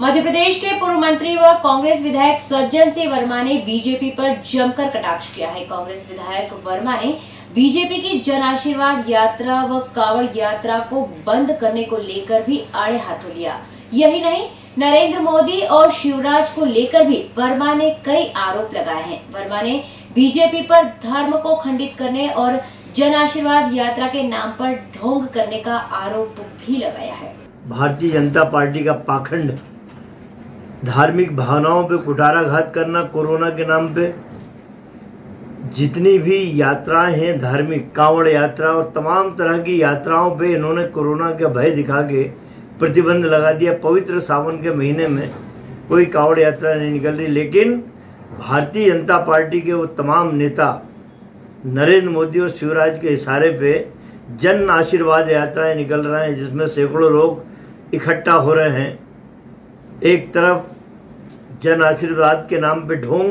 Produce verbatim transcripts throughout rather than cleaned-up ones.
मध्य प्रदेश के पूर्व मंत्री व कांग्रेस विधायक सज्जन सिंह वर्मा ने बीजेपी पर जमकर कटाक्ष किया है। कांग्रेस विधायक वर्मा ने बीजेपी की जन आशीर्वाद यात्रा व कांवड़ यात्रा को बंद करने को लेकर भी आड़े हाथों लिया। यही नहीं, नरेंद्र मोदी और शिवराज को लेकर भी वर्मा ने कई आरोप लगाए हैं। वर्मा ने बीजेपी पर धर्म को खंडित करने और जन आशीर्वाद यात्रा के नाम पर ढोंग करने का आरोप भी लगाया है। भारतीय जनता पार्टी का पाखंड धार्मिक भावनाओं पे कुठाराघात करना, कोरोना के नाम पे जितनी भी यात्राएं हैं धार्मिक, कांवड़ यात्रा और तमाम तरह की यात्राओं पे इन्होंने कोरोना का भय दिखा के प्रतिबंध लगा दिया। पवित्र सावन के महीने में कोई कांवड़ यात्रा नहीं निकल रही, लेकिन भारतीय जनता पार्टी के वो तमाम नेता नरेंद्र मोदी और शिवराज के इशारे पे जन आशीर्वाद यात्राएं निकल रहे हैं, जिसमें सैकड़ों लोग इकट्ठा हो रहे हैं। एक तरफ जन आशीर्वाद के नाम पे ढोंग,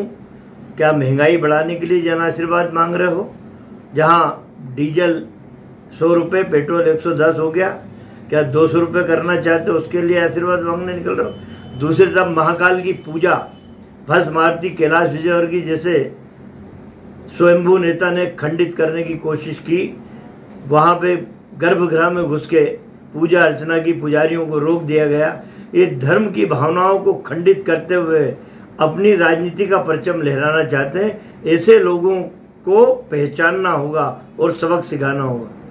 क्या महंगाई बढ़ाने के लिए जन आशीर्वाद मांग रहे हो? जहाँ डीजल सौ रुपये, पेट्रोल एक सौ दस हो गया, क्या दो सौ रुपये करना चाहते हो? उसके लिए आशीर्वाद मांगने निकल रहे हो। दूसरी तरफ महाकाल की पूजा भस्म आरती कैलाश विजयवर्गी जैसे स्वयंभू नेता ने खंडित करने की कोशिश की। वहाँ पे गर्भगृह में घुस के पूजा अर्चना की पुजारियों को रोक दिया गया। ये धर्म की भावनाओं को खंडित करते हुए अपनी राजनीति का परचम लहराना चाहते हैं। ऐसे लोगों को पहचानना होगा और सबक सिखाना होगा।